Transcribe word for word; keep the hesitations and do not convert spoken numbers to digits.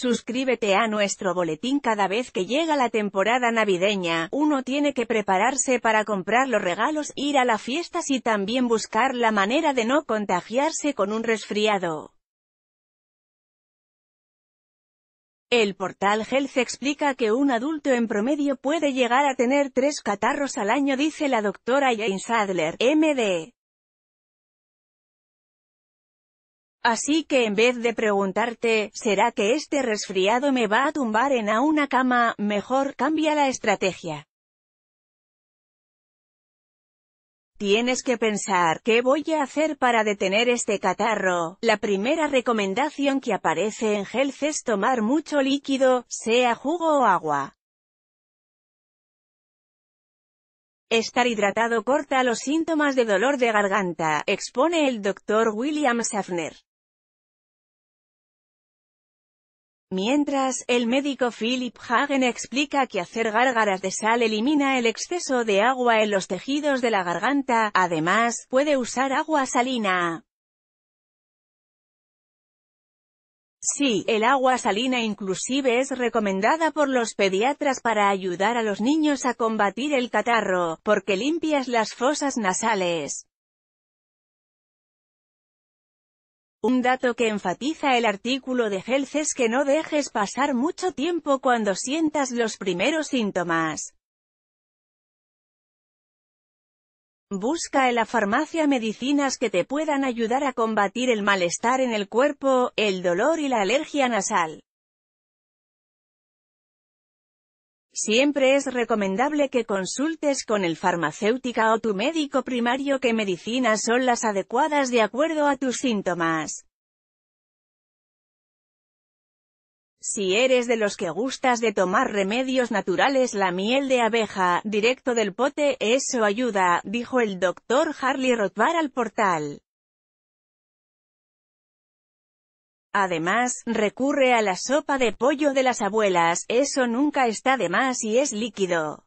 Suscríbete a nuestro boletín. Cada vez que llega la temporada navideña, uno tiene que prepararse para comprar los regalos, ir a las fiestas y también buscar la manera de no contagiarse con un resfriado. El portal Health explica que un adulto en promedio puede llegar a tener tres catarros al año, dice la doctora Jane Sadler, M D. Así que en vez de preguntarte, ¿será que este resfriado me va a tumbar en a una cama?, mejor cambia la estrategia. Tienes que pensar, ¿qué voy a hacer para detener este catarro? La primera recomendación que aparece en Health es tomar mucho líquido, sea jugo o agua. Estar hidratado corta los síntomas de dolor de garganta, expone el doctor William Schaffner. Mientras, el médico Philip Hagen explica que hacer gárgaras de sal elimina el exceso de agua en los tejidos de la garganta. Además, puede usar agua salina. Sí, el agua salina inclusive es recomendada por los pediatras para ayudar a los niños a combatir el catarro, porque limpias las fosas nasales. Un dato que enfatiza el artículo de Health es que no dejes pasar mucho tiempo cuando sientas los primeros síntomas. Busca en la farmacia medicinas que te puedan ayudar a combatir el malestar en el cuerpo, el dolor y la alergia nasal. Siempre es recomendable que consultes con el farmacéutica o tu médico primario qué medicinas son las adecuadas de acuerdo a tus síntomas. Si eres de los que gustas de tomar remedios naturales, la miel de abeja, directo del pote, eso ayuda, dijo el doctor Harley Rothbart al portal. Además, recurre a la sopa de pollo de las abuelas, eso nunca está de más y es líquido.